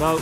No.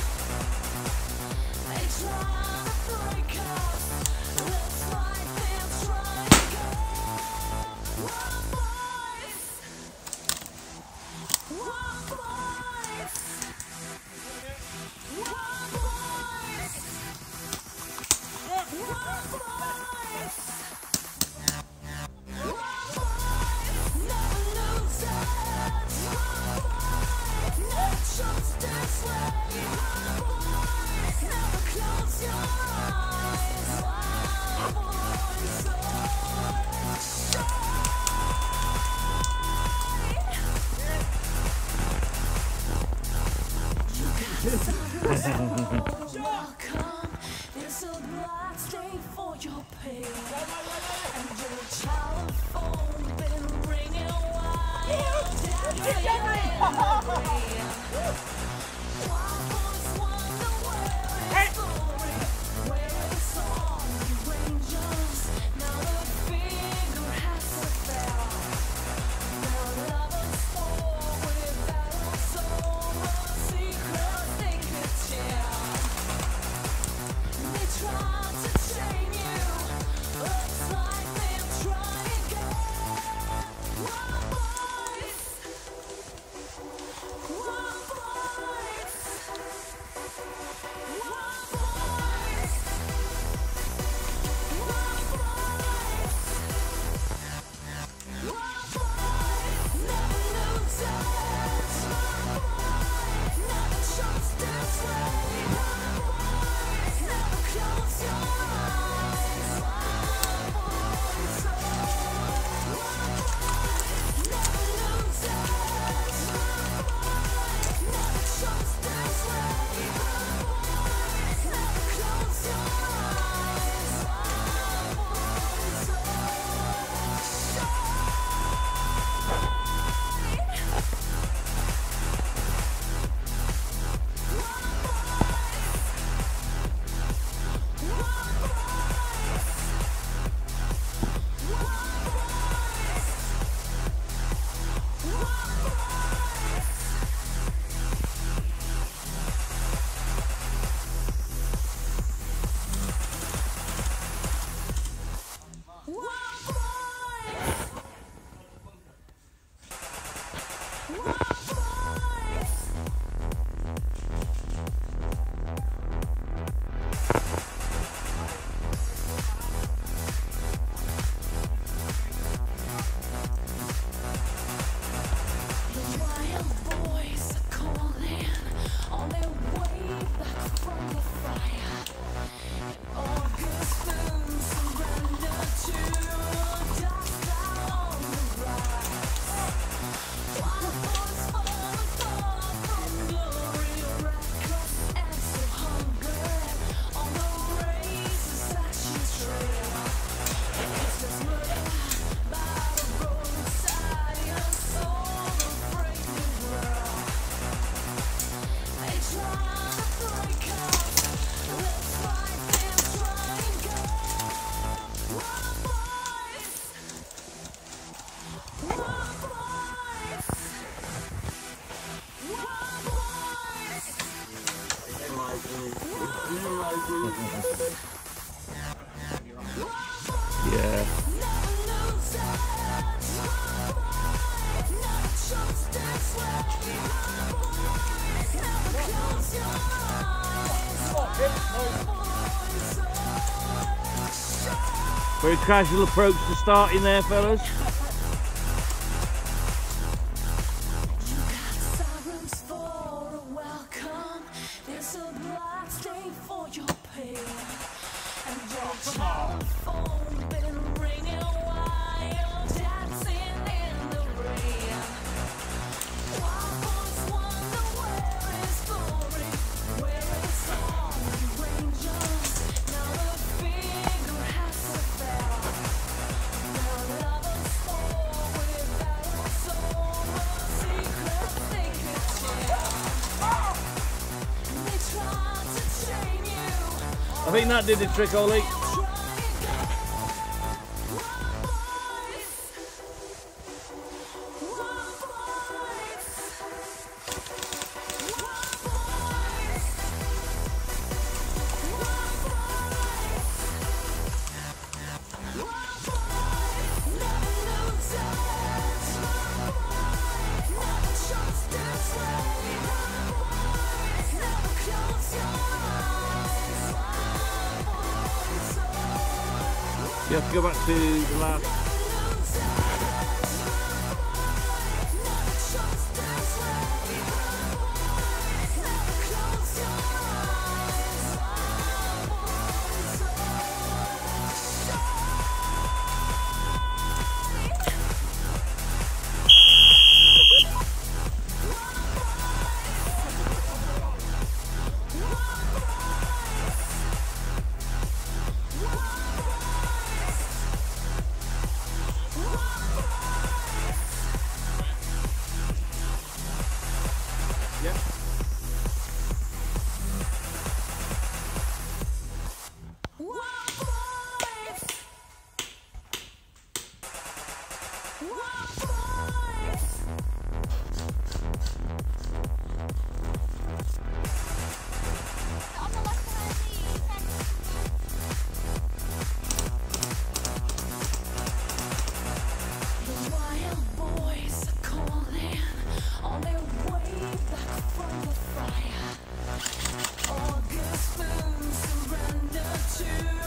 Very casual approach to starting there, fellas. I think that did the trick, Ollie. You have to go back to the last. Fire. All good spoons surrender to